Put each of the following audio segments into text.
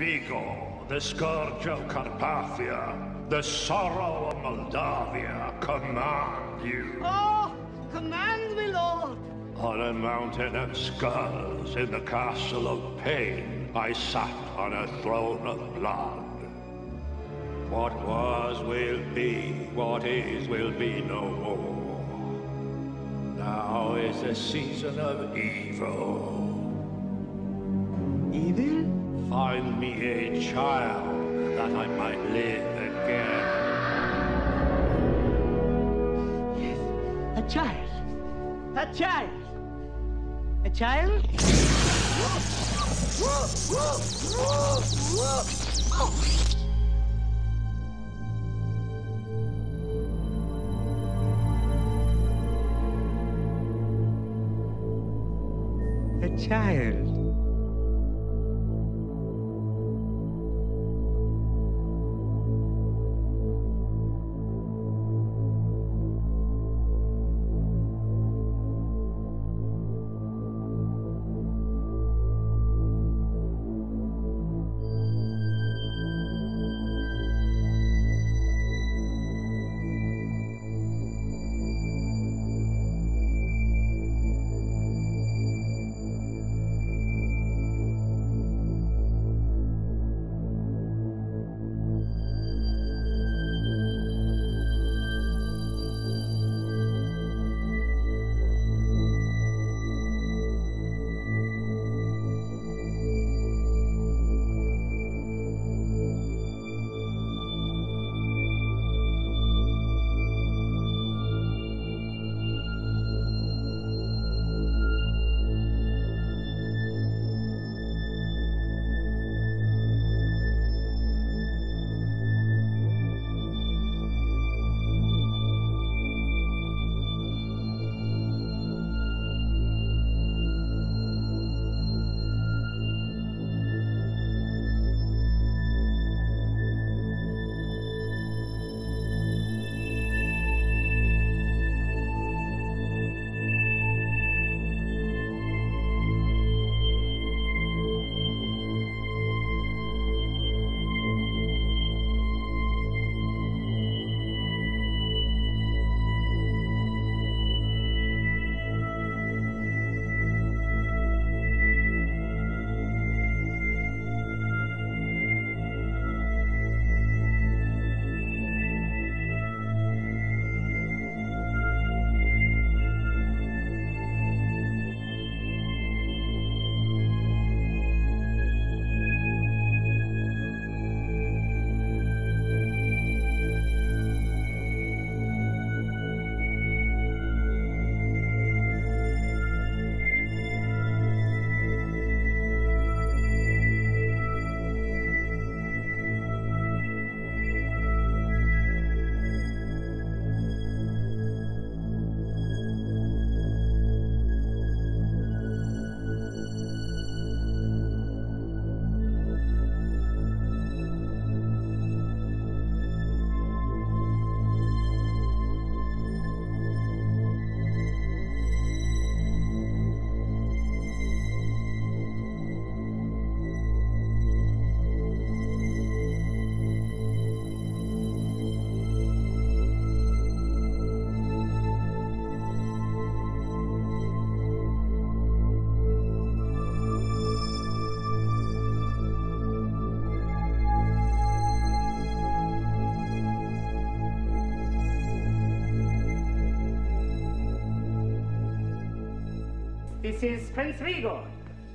Vigo, the scourge of Carpathia, the sorrow of Moldavia, command you. Oh, command me, Lord. On a mountain of skulls in the castle of pain, I sat on a throne of blood. What was will be, what is will be no more. Now is the season of evil. Evil? Find me a child that I might live again. Yes, a child. A child. A child? Oh. A child. This is Prince Vigo,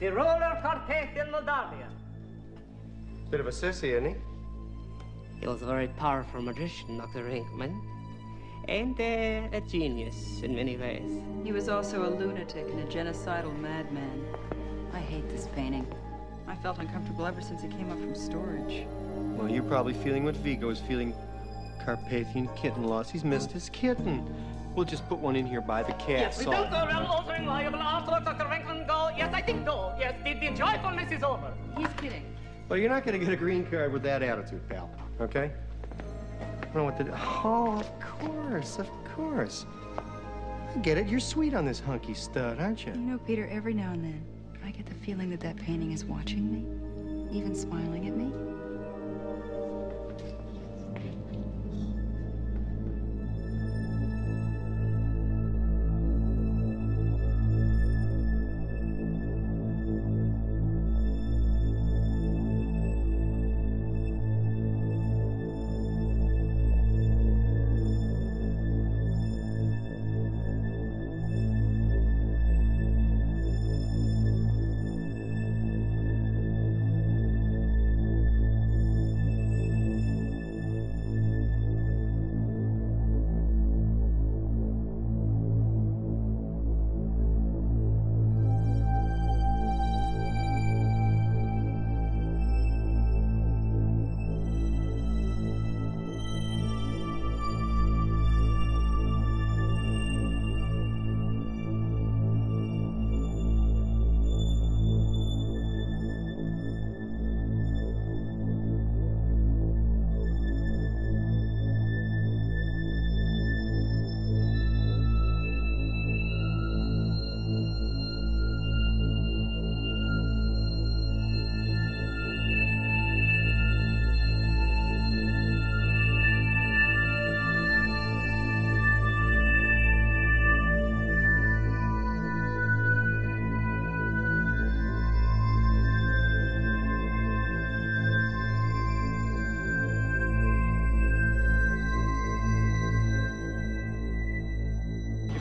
the ruler of Carpathian Moldavia. Bit of a sissy, isn't he? He was a very powerful magician, Dr. Rinkman, and a genius in many ways. He was also a lunatic and a genocidal madman. I hate this painting. I felt uncomfortable ever since it came up from storage. Well, you're probably feeling what Vigo is feeling. Carpathian kitten loss. He's missed his kitten. We'll just put one in here by the cat. Yes, we don't go around altering liable artwork, Dr. Franklin. Yes, I think so. Yes, the joyfulness is over. He's kidding. Well, you're not going to get a green card with that attitude, pal. Okay? I don't know what to do. Oh, of course, of course. I get it. You're sweet on this hunky stud, aren't you? You know, Peter, every now and then, I get the feeling that that painting is watching me, even smiling at me.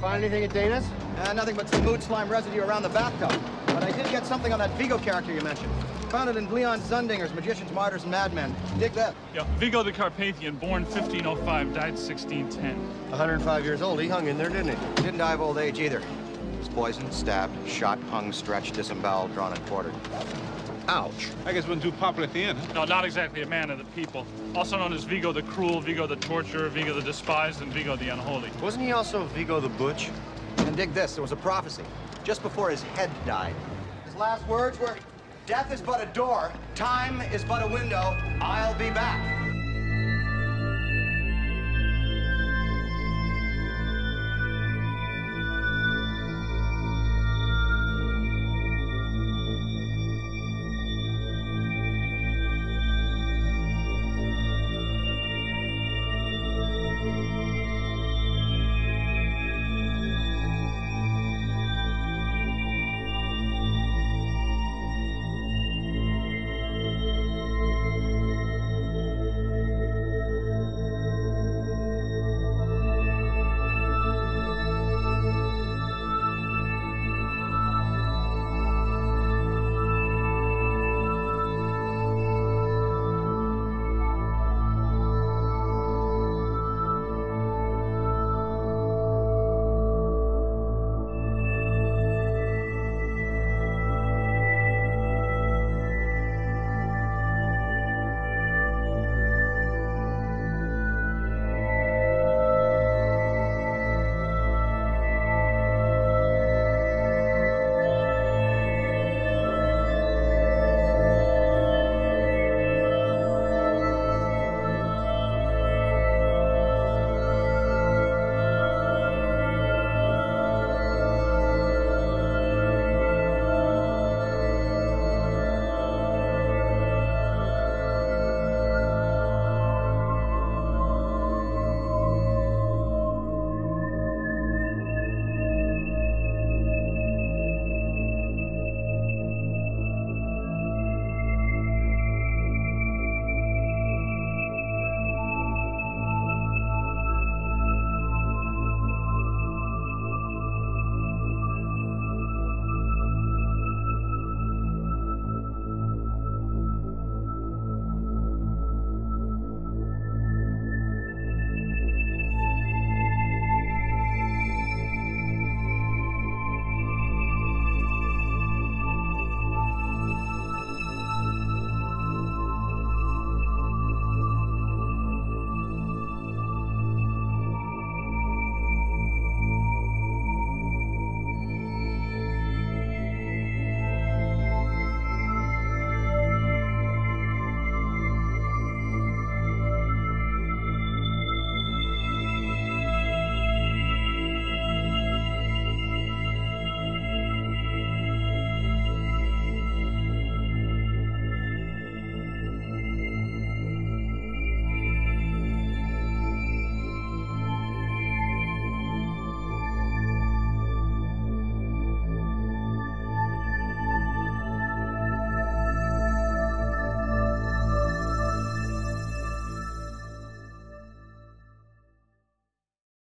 Find anything at Dana's? Nothing but some mood slime residue around the bathtub. But I did get something on that Vigo character you mentioned. Found it in Leon Zundinger's Magicians, Martyrs, and Madmen. Dig that. Yeah, Vigo the Carpathian, born 1505, died 1610. 105 years old. He hung in there, didn't he? Didn't die of old age either. He was poisoned, stabbed, shot, hung, stretched, disemboweled, drawn, and quartered. Ouch. I guess it wasn't too popular at the end. No, not exactly a man of the people. Also known as Vigo the Cruel, Vigo the Torturer, Vigo the Despised, and Vigo the Unholy. Wasn't he also Vigo the Butch? And dig this, there was a prophecy just before his head died. His last words were, "Death is but a door, time is but a window, I'll be back."